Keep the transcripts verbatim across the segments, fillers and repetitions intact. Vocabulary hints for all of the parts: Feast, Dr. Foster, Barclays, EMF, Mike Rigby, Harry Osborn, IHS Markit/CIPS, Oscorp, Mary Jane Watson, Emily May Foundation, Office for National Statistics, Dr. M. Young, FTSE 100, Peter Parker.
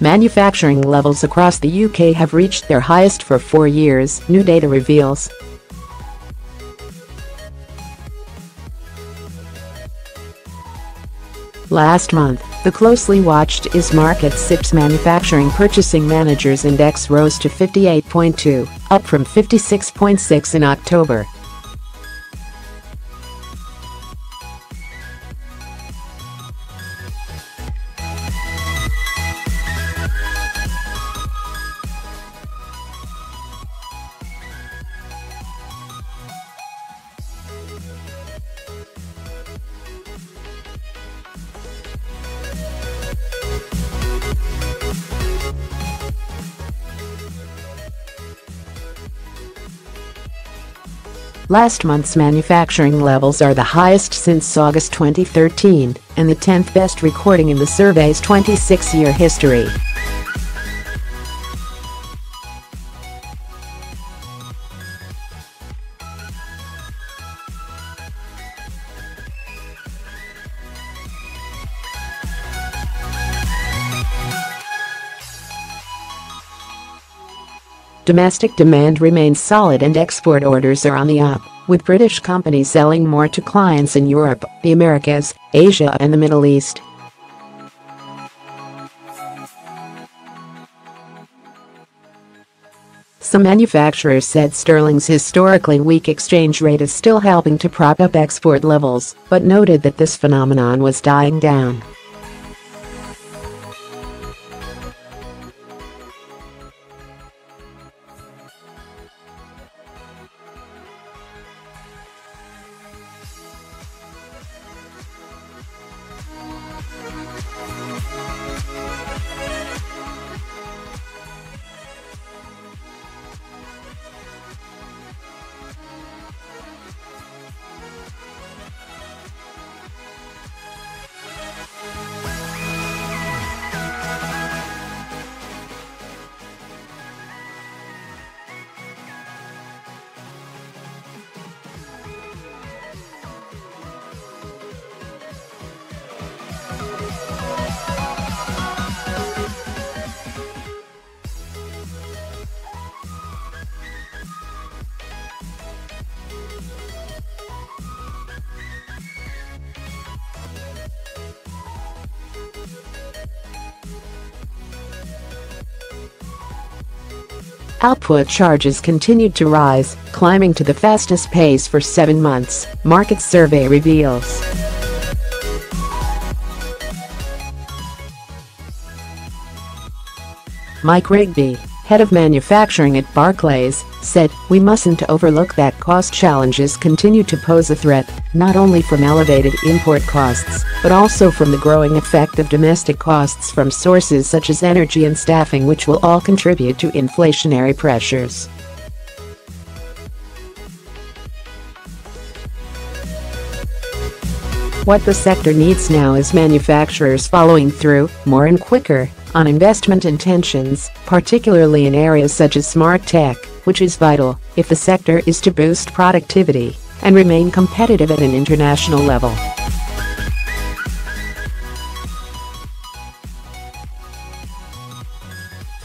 Manufacturing levels across the U K have reached their highest for four years, new data reveals. Last month, the closely watched I H S Markit/C I P S Manufacturing Purchasing Managers Index rose to fifty-eight point two, up from fifty-six point six in October. Last month's manufacturing levels are the highest since August twenty thirteen, and the tenth best recording in the survey's twenty-six year history. Domestic demand remains solid and export orders are on the up, with British companies selling more to clients in Europe, the Americas, Asia and the Middle East. Some manufacturers said sterling's historically weak exchange rate is still helping to prop up export levels, but noted that this phenomenon was dying down. Output charges continued to rise, climbing to the fastest pace for seven months, market survey reveals. Mike Rigby, head of manufacturing at Barclays, said, "We mustn't overlook that cost challenges continue to pose a threat, not only from elevated import costs, but also from the growing effect of domestic costs from sources such as energy and staffing, which will all contribute to inflationary pressures." What the sector needs now is manufacturers following through, more and quicker, on investment intentions, particularly in areas such as smart tech, which is vital if the sector is to boost productivity and remain competitive at an international level.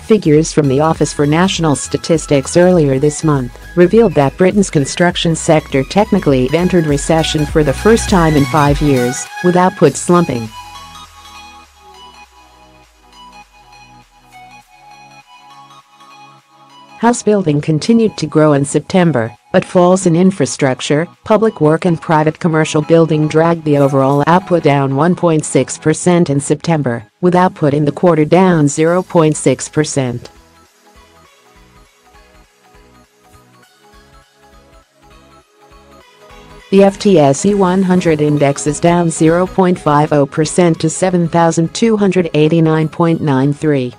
Figures from the Office for National Statistics earlier this month revealed that Britain's construction sector technically entered recession for the first time in five years, with output slumping. House building continued to grow in September, but falls in infrastructure, public work and private commercial building dragged the overall output down one point six percent in September, with output in the quarter down zero point six percent. The F T S E one hundred index is down zero point five zero percent to seven thousand two hundred eighty-nine point nine three.